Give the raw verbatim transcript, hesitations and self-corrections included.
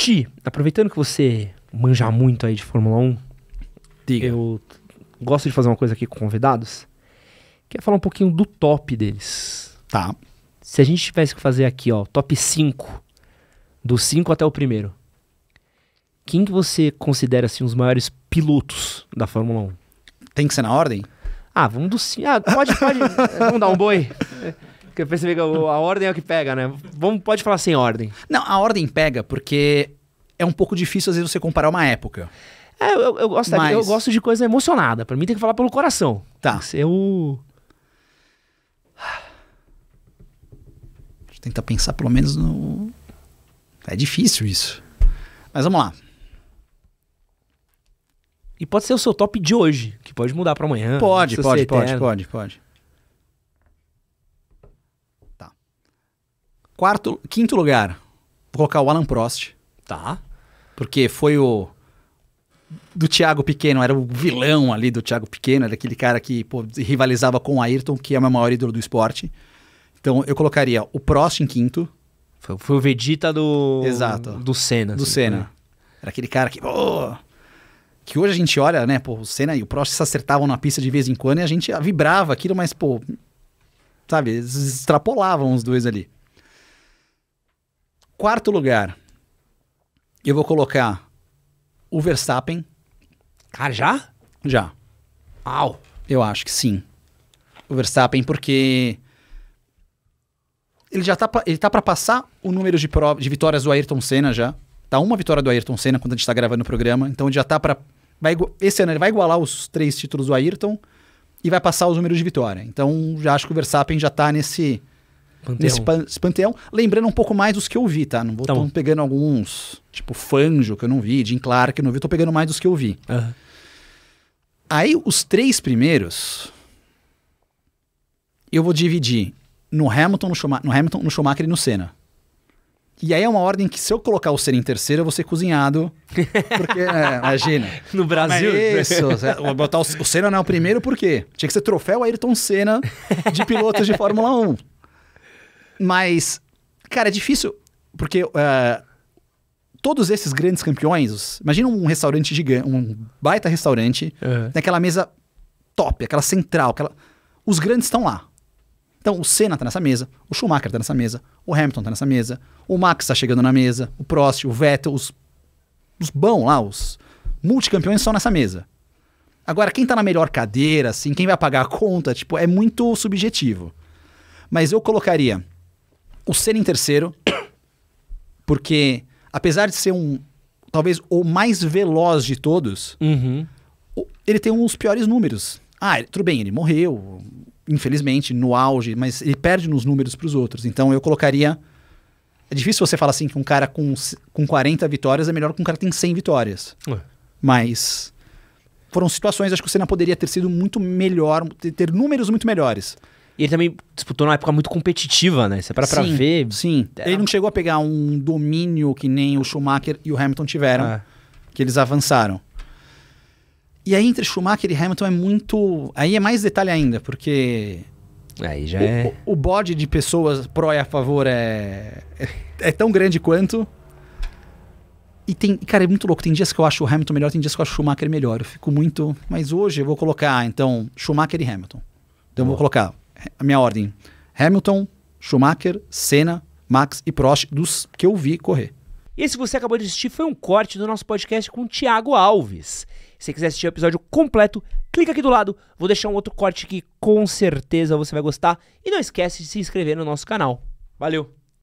Ti, aproveitando que você manja muito aí de Fórmula um, diga. Eu gosto de fazer uma coisa aqui com convidados, que é falar um pouquinho do top deles. Tá. Se a gente tivesse que fazer aqui, ó, top cinco, do cinco até o primeiro, quem que você considera, assim, os maiores pilotos da Fórmula um? Tem que ser na ordem? Ah, vamos do cinco. Ah, pode, pode. Vamos dar um boi. Porque eu percebi que a ordem é o que pega, né? Vamos, pode falar sem ordem. Não, a ordem pega porque é um pouco difícil, às vezes, você comparar uma época. É, eu, eu, gosto, Mas... eu gosto de coisa emocionada. Pra mim tem que falar pelo coração. Tá. Tem que ser o... Deixa eu tentar pensar pelo menos no... É difícil isso. Mas vamos lá. E pode ser o seu top de hoje, que pode mudar pra amanhã. Pode, pode, pode, pode, pode. Tá. Quarto, quinto lugar, vou colocar o Alan Prost. Tá. Porque foi o... Do Thiago Pequeno, era o vilão ali do Thiago Pequeno, era aquele cara que pô, rivalizava com o Ayrton, que é o meu maior ídolo do esporte. Então eu colocaria o Prost em quinto. Foi, foi o Vegeta do... Exato. Do Senna. Do assim, Senna. Né? Era aquele cara que... Oh, que hoje a gente olha, né, pô, o Senna e o Prost se acertavam na pista de vez em quando e a gente vibrava aquilo, mas, pô, sabe, eles extrapolavam os dois ali. Quarto lugar, eu vou colocar o Verstappen. Cara, já? Já. Au! Eu acho que sim. O Verstappen, porque ele já tá pra, ele tá pra passar o número de, pro, de vitórias do Ayrton Senna já. Tá uma vitória do Ayrton Senna quando a gente tá gravando o programa, então ele já tá pra... Vai, esse ano ele vai igualar os três títulos do Ayrton e vai passar os números de vitória. Então, já acho que o Verstappen já tá nesse panteão. Nesse pan, panteão. Lembrando um pouco mais dos que eu vi, tá? Não vou tá tô pegando alguns, tipo Fangio, que eu não vi, Jim Clark, que eu não vi. Tô pegando mais dos que eu vi. Uhum. Aí, os três primeiros, eu vou dividir no Hamilton, no Schumacher, no Hamilton, no Schumacher e no Senna. E aí é uma ordem que se eu colocar o Senna em terceiro, eu vou ser cozinhado. Porque, é, imagina. No Brasil. Mas isso, botar o, o Senna não é o primeiro, por quê? Tinha que ser troféu Ayrton Senna de pilotos de Fórmula um. Mas, cara, é difícil, porque uh, todos esses grandes campeões, os, imagina um restaurante gigante, um baita restaurante, uhum. Naquela mesa top, aquela central, aquela, os grandes estão lá. Então, o Senna tá nessa mesa, o Schumacher tá nessa mesa, o Hamilton tá nessa mesa, o Max tá chegando na mesa, o Prost, o Vettel, os, os bons lá, os multicampeões estão nessa mesa. Agora, quem tá na melhor cadeira, assim, quem vai pagar a conta, tipo, é muito subjetivo. Mas eu colocaria o Senna em terceiro, porque apesar de ser um, talvez, o mais veloz de todos, uhum. Ele tem um dos piores números. Ah, tudo bem, ele morreu... Infelizmente, no auge, mas ele perde nos números para os outros. Então eu colocaria... É difícil você falar assim que um cara com, com quarenta vitórias é melhor que um cara que tem cem vitórias. Ué. Mas foram situações, acho que o Senna poderia ter sido muito melhor, ter números muito melhores. E ele também disputou numa época muito competitiva, né? Você para pra ver... Sim, é... ele não chegou a pegar um domínio que nem o Schumacher e o Hamilton tiveram, ah. Que eles avançaram. E aí, entre Schumacher e Hamilton é muito... Aí é mais detalhe ainda, porque... Aí já o, é... O, o bode de pessoas pró e a favor é, é... É tão grande quanto... E tem... Cara, é muito louco. Tem dias que eu acho o Hamilton melhor, tem dias que eu acho o Schumacher melhor. Eu fico muito... Mas hoje eu vou colocar, então, Schumacher e Hamilton. Então oh. Eu vou colocar a minha ordem. Hamilton, Schumacher, Senna, Max e Prost, dos que eu vi correr. Esse que você acabou de assistir foi um corte do nosso podcast com o Thiago Alves. Se você quiser assistir o episódio completo, clica aqui do lado. Vou deixar um outro corte que com certeza você vai gostar. E não esquece de se inscrever no nosso canal. Valeu!